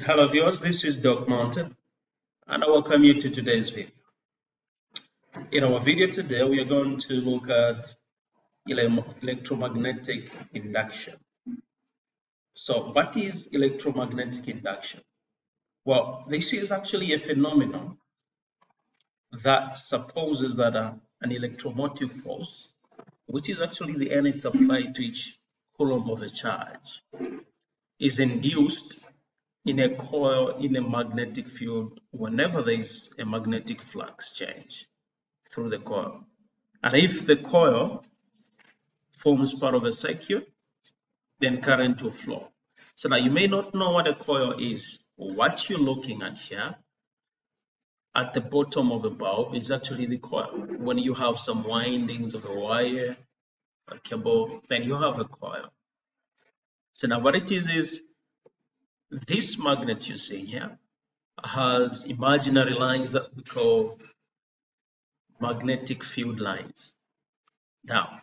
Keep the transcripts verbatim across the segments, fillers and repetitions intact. Hello viewers, this is Doc Mountain and I welcome you to today's video. In our video today we are going to look at electromagnetic induction. So what is electromagnetic induction? Well, this is actually a phenomenon that supposes that uh, an electromotive force, which is actually the energy supplied to each coulomb of a charge, is induced in a coil in a magnetic field whenever there is a magnetic flux change through the coil. And if the coil forms part of a circuit, then current will flow. So now you may not know what a coil is. What you're looking at here at the bottom of a bulb is actually the coil. When you have some windings of a wire or cable, then you have a coil. So now what it is is this magnet you see here has imaginary lines that we call magnetic field lines. Now,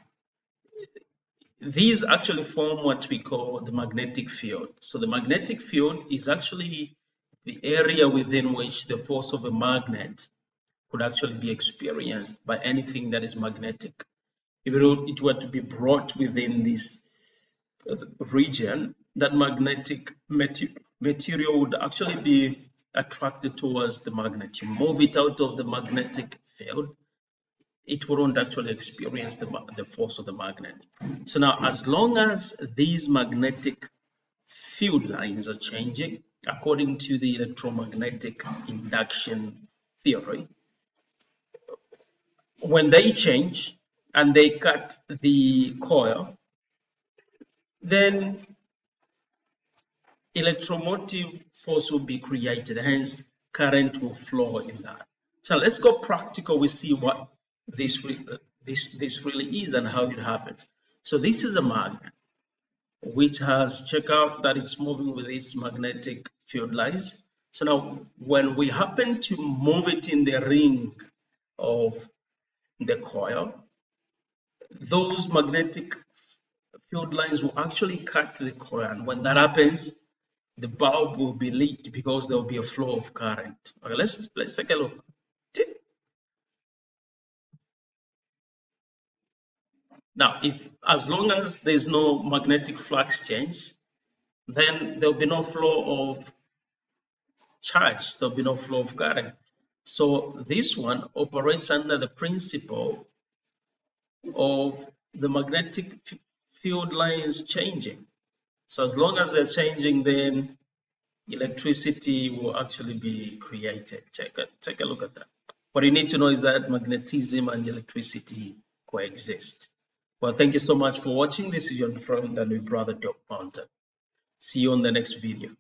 these actually form what we call the magnetic field. So the magnetic field is actually the area within which the force of a magnet could actually be experienced by anything that is magnetic. If it were to be brought within this region, that magnetic material would actually be attracted towards the magnet. You move it out of the magnetic field, it wouldn't actually experience the, the force of the magnet. So now, as long as these magnetic field lines are changing, according to the electromagnetic induction theory, when they change and they cut the coil, then electromotive force will be created, hence current will flow in that. So let's go practical. We see what this this this really is and how it happens. So this is a magnet which has checked out that it's moving with its magnetic field lines. So now when we happen to move it in the ring of the coil, those magnetic field lines will actually cut the coil, and when that happens, the bulb will be lit because there will be a flow of current. Okay, let's let's take a look. Now, if as long as there's no magnetic flux change, then there'll be no flow of charge, there'll be no flow of current. So this one operates under the principle of the magnetic field lines changing. So as long as they're changing, then electricity will actually be created. Take a, take a look at that. What you need to know is that magnetism and electricity coexist. Well, thank you so much for watching. This is your friend and your brother, Doc Panther. See you on the next video.